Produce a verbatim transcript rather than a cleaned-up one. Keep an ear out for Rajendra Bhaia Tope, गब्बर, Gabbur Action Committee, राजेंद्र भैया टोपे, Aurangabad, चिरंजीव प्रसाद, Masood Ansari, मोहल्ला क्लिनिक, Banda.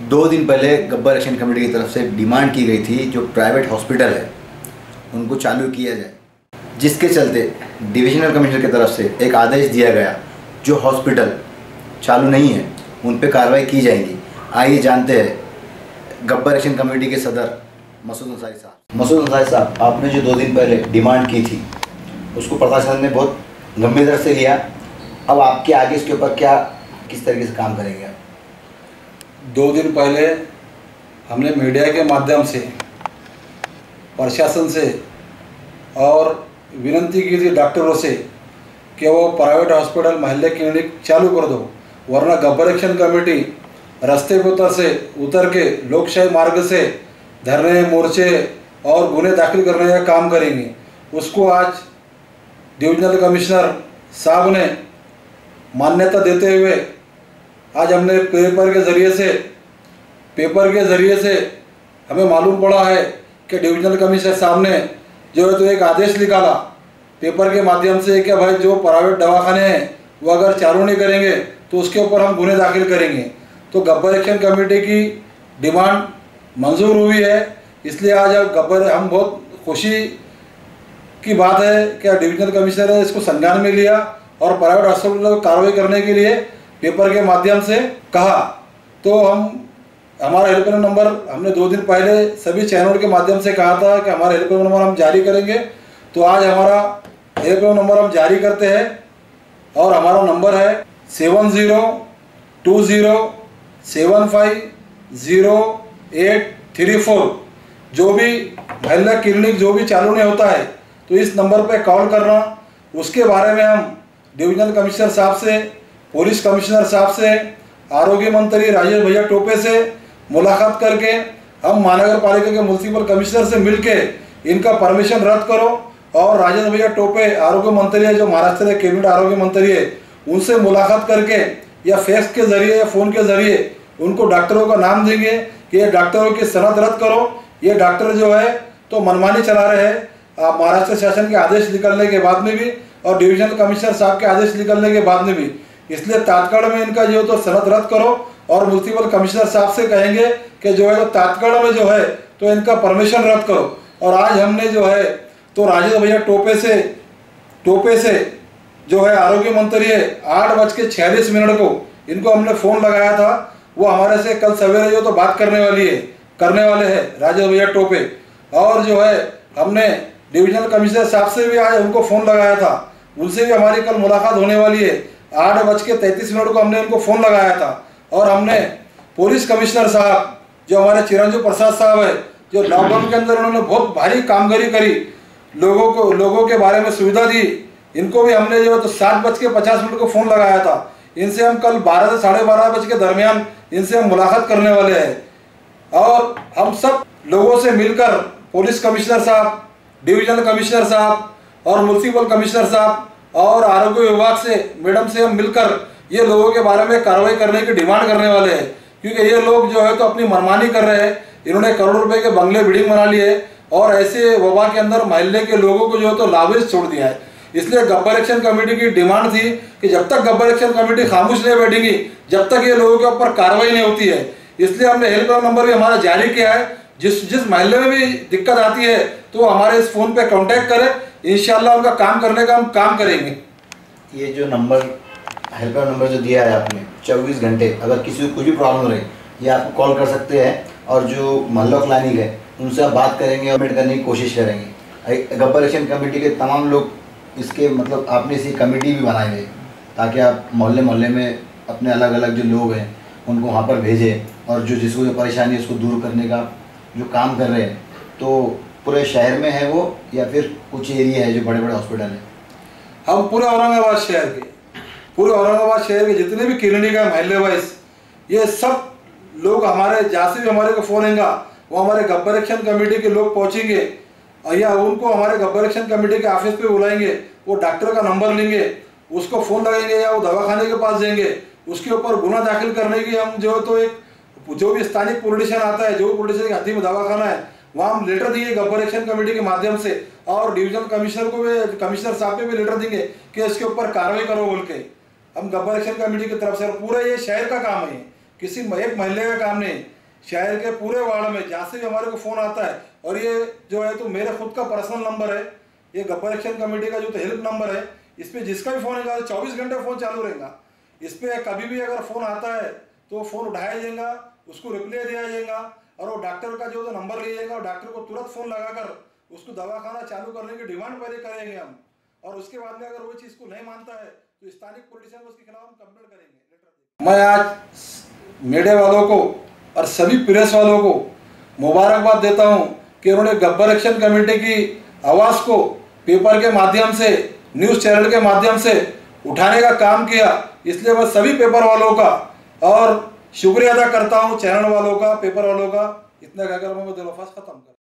दो दिन पहले गब्बर एक्शन कमेटी की तरफ से डिमांड की गई थी जो प्राइवेट हॉस्पिटल है उनको चालू किया जाए, जिसके चलते डिविजनल कमिश्नर की तरफ से एक आदेश दिया गया जो हॉस्पिटल चालू नहीं है उन पे कार्रवाई की जाएगी। आइए जानते हैं गब्बर एक्शन कमेटी के सदर मसूद अंसारी साहब। मसूद अंसारी साहब, आपने जो दो दिन पहले डिमांड की थी उसको प्रशासन ने बहुत गंभीरता से लिया। अब आपके आगे इसके ऊपर क्या किस तरीके से काम करेंगे आप? दो दिन पहले हमने मीडिया के माध्यम से प्रशासन से और विनती की थी डॉक्टरों से कि वो प्राइवेट हॉस्पिटल मोहल्ले क्लिनिक चालू कर दो, वरना गब्बर एक्शन कमेटी रास्ते पर उतर से उतर के लोकशाही मार्ग से धरने मोर्चे और गुने दाखिल करने का काम करेंगे। उसको आज डिविजनल कमिश्नर साहब ने मान्यता देते हुए आज हमने पेपर के ज़रिए से पेपर के ज़रिए से हमें मालूम पड़ा है कि डिविजनल कमिश्नर साहब ने जो है तो एक आदेश निकाला पेपर के माध्यम से कि भाई जो प्राइवेट दवाखाने हैं वो अगर चालू नहीं करेंगे तो उसके ऊपर हम गुने दाखिल करेंगे। तो गब्बर एक्शन कमेटी की डिमांड मंजूर हुई है, इसलिए आज अब गब्बर हम बहुत खुशी की बात है कि डिविजनल कमिश्नर ने इसको संज्ञान में लिया और प्राइवेट हॉस्पिटल को कार्रवाई करने के लिए पेपर के माध्यम से कहा। तो हम हमारा हेल्पलाइन नंबर हमने दो दिन पहले सभी चैनल के माध्यम से कहा था कि हमारा हेल्पलाइन नंबर हम जारी करेंगे, तो आज हमारा हेल्पलाइन नंबर हम जारी करते हैं और हमारा नंबर है seven zero two zero seven five zero eight three four. जो भी महिला क्लिनिक जो भी चालू नहीं होता है तो इस नंबर पे कॉल करना, उसके बारे में हम डिविजनल कमिश्नर साहब से, पुलिस कमिश्नर साहब से, आरोग्य मंत्री राजेंद्र भैया टोपे से मुलाकात करके हम महानगर पालिका के म्यूनसिपल कमिश्नर से मिलके इनका परमिशन रद्द करो और राजेंद्र भैया टोपे आरोग्य मंत्री है जो महाराष्ट्र के कैबिनेट आरोग्य मंत्री है उनसे मुलाकात करके या फैक्स के जरिए या फ़ोन के जरिए उनको डॉक्टरों का नाम देंगे कि ये डॉक्टरों की सनद रद्द करो, ये डॉक्टर जो है तो मनमानी चला रहे हैं महाराष्ट्र शासन के आदेश निकलने के बाद में भी और डिविजनल कमिश्नर साहब के आदेश निकलने के बाद में भी। इसलिए तात्काल में इनका जो तो सनद रद्द करो और म्यूनसिपल कमिश्नर साहब से कहेंगे कि जो है तो तात्काल में जो है तो इनका परमिशन रद्द करो। और आज हमने जो है तो राजेंद्र भैया टोपे से टोपे से जो है आरोग्य मंत्री है आठ बज के छियालीस मिनट को इनको हमने फ़ोन लगाया था, वो हमारे से कल सवेरे जो तो बात करने वाली है करने वाले हैं राजेंद्र भैया टोपे। और जो है हमने डिविजनल कमिश्नर साहब से भी आज उनको फ़ोन लगाया था, उनसे भी हमारी कल मुलाकात होने वाली है। आठ बज के तैंतीस मिनट को हमने उनको फ़ोन लगाया था और हमने पुलिस कमिश्नर साहब जो हमारे चिरंजीव प्रसाद साहब है जो लॉकडाउन के अंदर उन्होंने बहुत भारी कामगरी करी, लोगों को लोगों के बारे में सुविधा दी, इनको भी हमने जो तो सात बज के पचास मिनट को फ़ोन लगाया था। इनसे हम कल बारह से साढ़े बारह बज के दरमियान इनसे हम मुलाकात करने वाले हैं और हम सब लोगों से मिलकर पुलिस कमिश्नर साहब, डिविजनल कमिश्नर साहब और म्यूनसिपल कमिश्नर साहब और आरोग्य विभाग से मैडम से हम मिलकर ये लोगों के बारे में कार्रवाई करने की डिमांड करने वाले हैं, क्योंकि ये लोग जो है तो अपनी मनमानी कर रहे हैं। इन्होंने करोड़ों रुपए के बंगले बिल्डिंग बना लिए और ऐसे वबा के अंदर मोहल्ले के लोगों को जो है तो लावेज छोड़ दिया है। इसलिए गब्बर एक्शन कमेटी की डिमांड थी कि जब तक गब्बर एक्शन कमेटी खामोश नहीं बैठेगी जब तक ये लोगों के ऊपर कार्रवाई नहीं होती है, इसलिए हमने हेल्पलाइन नंबर भी हमारा जारी किया है। जिस जिस महल्ले में भी दिक्कत आती है तो हमारे इस फ़ोन पे कांटेक्ट करें, इंशाल्लाह उनका काम करने का हम काम करेंगे। ये जो नंबर हेल्पलाइन नंबर जो दिया है आपने चौबीस घंटे अगर किसी को कुछ भी प्रॉब्लम रहे ये आप कॉल कर सकते हैं और जो मोहल्ला क्लिनिक है उनसे आप बात करेंगे और मेड करने की कोशिश करेंगे। गब्बर एक्शन कमेटी के तमाम लोग इसके मतलब आपने इसी कमेटी भी बनाई है ताकि आप मोहल्ले मोहल्ले में अपने अलग अलग जो लोग हैं उनको वहाँ पर भेजें और जो जिसको जो परेशानी है उसको दूर करने का जो काम कर रहे हैं। तो पूरे शहर में है वो या फिर कुछ एरिया है जो बड़े बड़े हॉस्पिटल हैं? हम पूरे औरंगाबाद शहर के पूरे औरंगाबाद शहर के जितने भी क्लिनिक है महल्ले वाइज ये सब लोग हमारे जहाँ से भी हमारे को फ़ोन आएगा वो हमारे गब्बर एक्शन कमेटी के लोग पहुँचेंगे या उनको हमारे गब्बर एक्शन कमेटी के ऑफिस पर बुलाएंगे, वो डॉक्टर का नंबर लेंगे, उसको फ़ोन लगाएंगे या वो दवाखाने के पास जाएंगे, उसके ऊपर गुना दाखिल करने की हम जो है तो एक जो भी स्थानीय पोलिटिशियन आता है जो पोलिटिशियन के हाथी में दवाखाना है वहाँ हम लेटर देंगे गब्बर एक्शन कमेटी के माध्यम से और डिविजनल कमिश्नर को भी कमिश्नर साहब को भी लेटर देंगे कि इसके ऊपर कार्रवाई करो बोल के। हम गब्बर एक्शन कमेटी की तरफ से पूरा ये शहर का काम है, किसी एक महीने का काम नहीं, शहर के पूरे वार्ड में जहाँ से भी हमारे को फ़ोन आता है। और ये जो है तो मेरे खुद का पर्सनल नंबर है, ये गब्बर एक्शन कमेटी का जो तो हेल्प नंबर है, इस पर जिसका भी फ़ोन आएगा चौबीस घंटे फ़ोन चालू रहेगा। इस पर कभी भी अगर फ़ोन आता है तो फ़ोन उठाया जाएगा, उसको रिप्लाई दिया जाएगा और वो डॉक्टर का जो तो नंबर ले जाएगा और डॉक्टर को तुरंत फ़ोन लगाकर उसको दवाखाना चालू करने की डिमांड पहले करेंगे हम। और उसके बाद में अगर वो चीज़ को नहीं मानता है तो स्थानीय पॉलिटिशियन उसके खिलाफ हम कंप्लेंट करेंगे। मैं आज मीडिया वालों को और सभी प्रेस वालों को मुबारकबाद देता हूं कि उन्होंने गब्बर एक्शन कमेटी की आवाज़ को पेपर के माध्यम से, न्यूज़ चैनल के माध्यम से उठाने का काम किया। इसलिए मैं सभी पेपर वालों का और शुक्रिया अदा करता हूँ, चैनल वालों का, पेपर वालों का। इतना कहकर मैं दिलवास खत्म कर